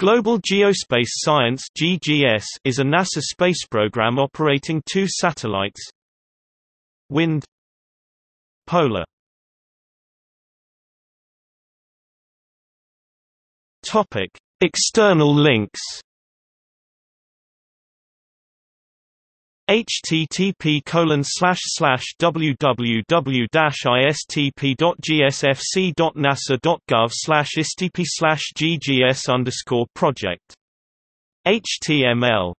Global Geospace Science (GGS) is a NASA space program operating two satellites, Wind, Polar. Topic: External links. http://www.istp.gsfc.nasa.gov/istp/ggs_project.html